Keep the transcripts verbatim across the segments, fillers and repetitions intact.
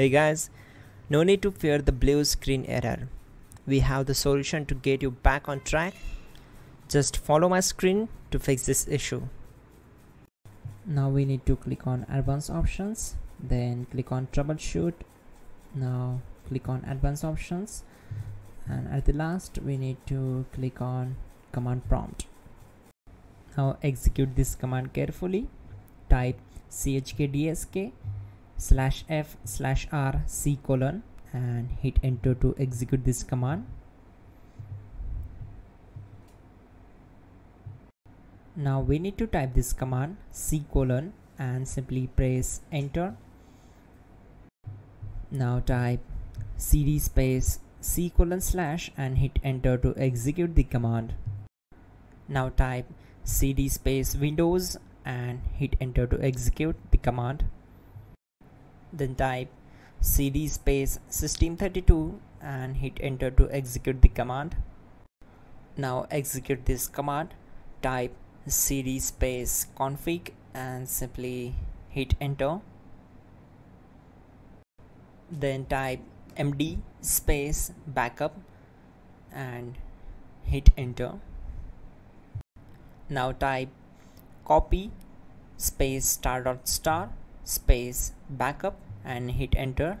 Hey guys, no need to fear the blue screen error. We have the solution to get you back on track. Just follow my screen to fix this issue. Now we need to click on advanced options, then click on troubleshoot. Now click on advanced options, and at the last we need to click on command prompt. Now execute this command carefully. Type chkdsk slash f slash r c colon and hit enter to execute this command. Now we need to type this command c colon and simply press enter. Now type cd space c colon slash and hit enter to execute the command. Now type cd space windows and hit enter to execute the command. Then type cd space system thirty-two and hit enter to execute the command. Now execute this command. Type cd space config and simply hit enter. Then type md space backup and hit enter. Now type copy space star dot star space backup and hit enter.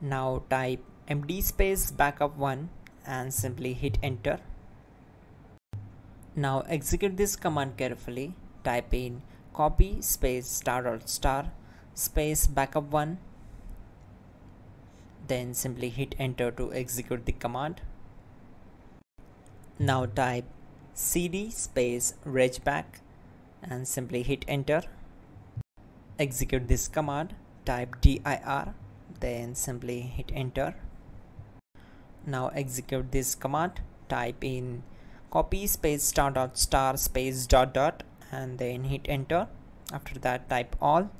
Now type md space backup one and simply hit enter. Now execute this command carefully. Type in copy space star dot star space backup one. Then simply hit enter to execute the command. Now type cd space regback and simply hit enter. Execute this command. Type dir, then simply hit enter. Now execute this command. Type in copy space star dot star space dot dot and then hit enter. After that type all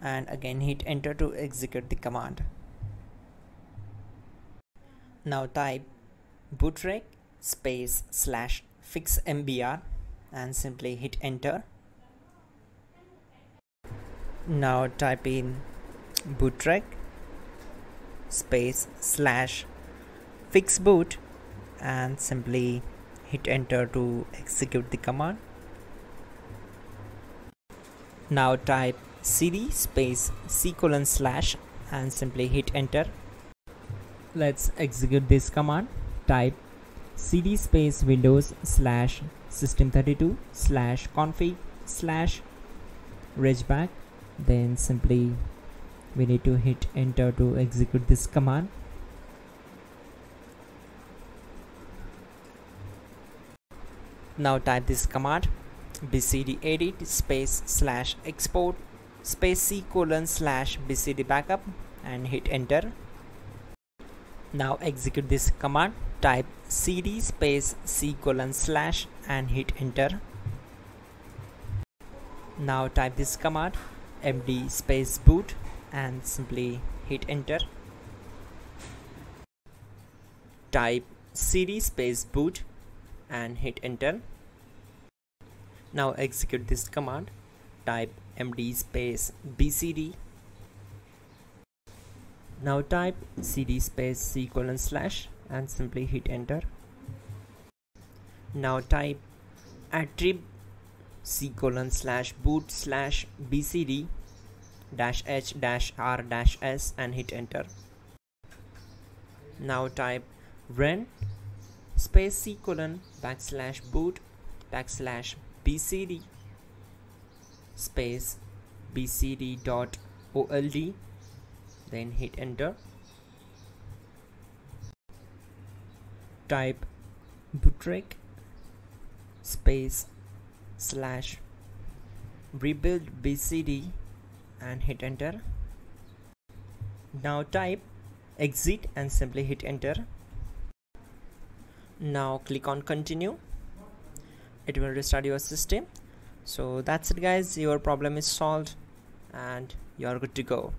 and again hit enter to execute the command. Now type bootrec space slash fixmbr and simply hit enter. Now type in bootrec space slash fixboot and simply hit enter to execute the command. Now type cd space c colon slash and simply hit enter. Let's execute this command. Type cd space windows slash system thirty-two slash config slash regback. Then simply we need to hit enter to execute this command. Now type this command bcdedit space slash export space c colon slash bcd backup and hit enter. Now execute this command. Type cd space c colon slash and hit enter. Now type this command md space boot and simply hit enter. Type cd space boot and hit enter. Now execute this command. Type md space bcd. Now type cd space c colon slash and simply hit enter. Now type attrib c colon slash boot slash bcd dash h dash r dash s and hit enter. Now type ren space c colon backslash boot backslash bcd space bcd dot old. Then hit enter. Type bootrec space slash rebuild bcd and hit enter. Now type exit and simply hit enter. Now click on continue. It will restart your system. So that's it guys, your problem is solved and you are good to go.